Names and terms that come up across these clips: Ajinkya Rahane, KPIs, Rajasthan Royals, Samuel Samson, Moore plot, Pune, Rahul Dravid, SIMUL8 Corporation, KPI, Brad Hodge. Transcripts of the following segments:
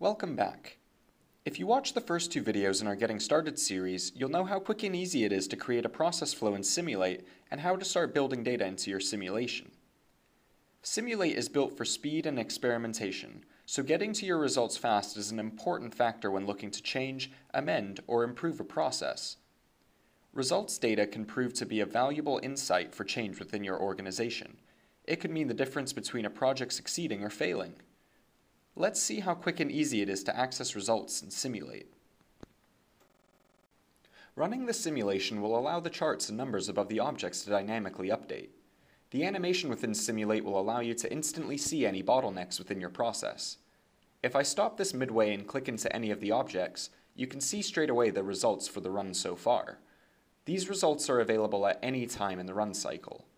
Welcome back. If you watch the first two videos in our Getting Started series, you'll know how quick and easy it is to create a process flow in SIMUL8 and how to start building data into your simulation. SIMUL8 is built for speed and experimentation, so getting to your results fast is an important factor when looking to change, amend, or improve a process. Results data can prove to be a valuable insight for change within your organization. It could mean the difference between a project succeeding or failing. Let's see how quick and easy it is to access results in SIMUL8. Running the simulation will allow the charts and numbers above the objects to dynamically update. The animation within SIMUL8 will allow you to instantly see any bottlenecks within your process. If I stop this midway and click into any of the objects, you can see straight away the results for the run so far. These results are available at any time in the run cycle.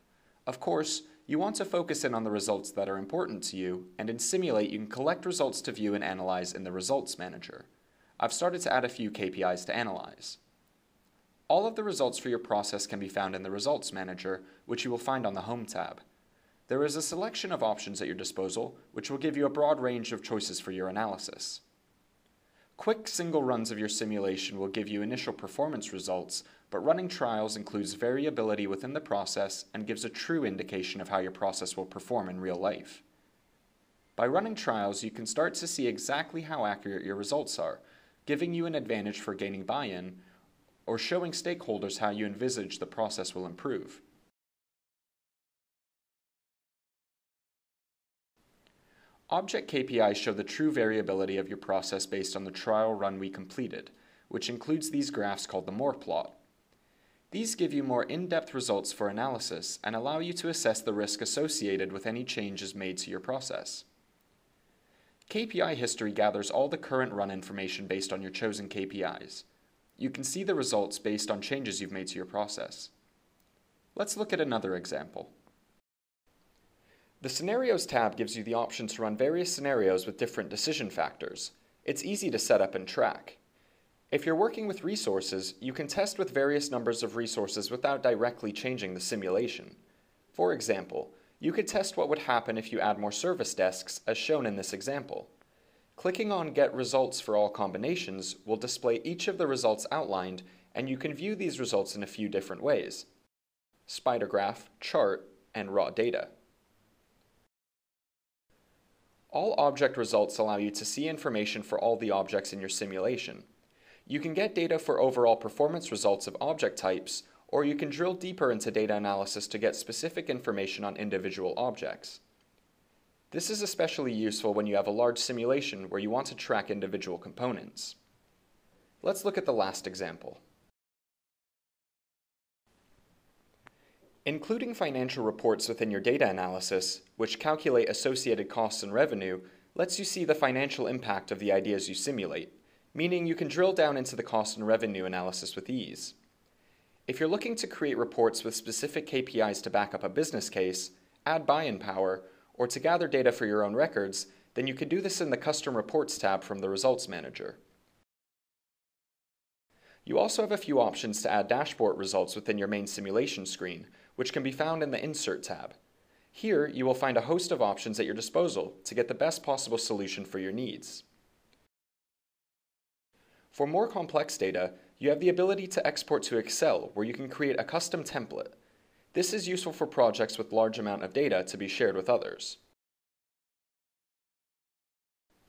Of course, you want to focus in on the results that are important to you, and in SIMUL8 you can collect results to view and analyze in the Results Manager. I've started to add a few KPIs to analyze. All of the results for your process can be found in the Results Manager, which you will find on the Home tab. There is a selection of options at your disposal, which will give you a broad range of choices for your analysis. Quick single runs of your simulation will give you initial performance results, but running trials includes variability within the process and gives a true indication of how your process will perform in real life. By running trials, you can start to see exactly how accurate your results are, giving you an advantage for gaining buy-in or showing stakeholders how you envisage the process will improve. Object KPIs show the true variability of your process based on the trial run we completed, which includes these graphs called the Moore plot. These give you more in-depth results for analysis and allow you to assess the risk associated with any changes made to your process. KPI history gathers all the current run information based on your chosen KPIs. You can see the results based on changes you've made to your process. Let's look at another example. The Scenarios tab gives you the option to run various scenarios with different decision factors. It's easy to set up and track. If you're working with resources, you can test with various numbers of resources without directly changing the simulation. For example, you could test what would happen if you add more service desks, as shown in this example. Clicking on Get Results for All Combinations will display each of the results outlined, and you can view these results in a few different ways: spider graph, chart, and raw data. All object results allow you to see information for all the objects in your simulation. You can get data for overall performance results of object types, or you can drill deeper into data analysis to get specific information on individual objects. This is especially useful when you have a large simulation where you want to track individual components. Let's look at the last example. Including financial reports within your data analysis, which calculate associated costs and revenue, lets you see the financial impact of the ideas you simulate, meaning you can drill down into the cost and revenue analysis with ease. If you're looking to create reports with specific KPIs to back up a business case, add buy-in power, or to gather data for your own records, then you can do this in the Custom Reports tab from the Results Manager. You also have a few options to add dashboard results within your main simulation screen, which can be found in the Insert tab. Here, you will find a host of options at your disposal to get the best possible solution for your needs. For more complex data, you have the ability to export to Excel, where you can create a custom template. This is useful for projects with large amount of data to be shared with others.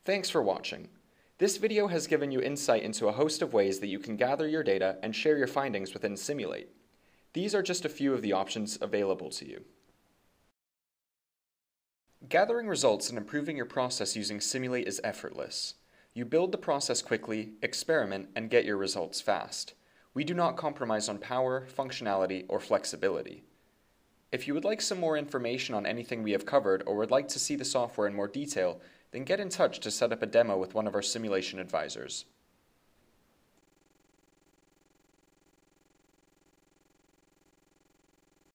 Thanks for watching. This video has given you insight into a host of ways that you can gather your data and share your findings within SIMUL8. These are just a few of the options available to you. Gathering results and improving your process using SIMUL8 is effortless. You build the process quickly, experiment, and get your results fast. We do not compromise on power, functionality, or flexibility. If you would like some more information on anything we have covered or would like to see the software in more detail, then get in touch to set up a demo with one of our simulation advisors.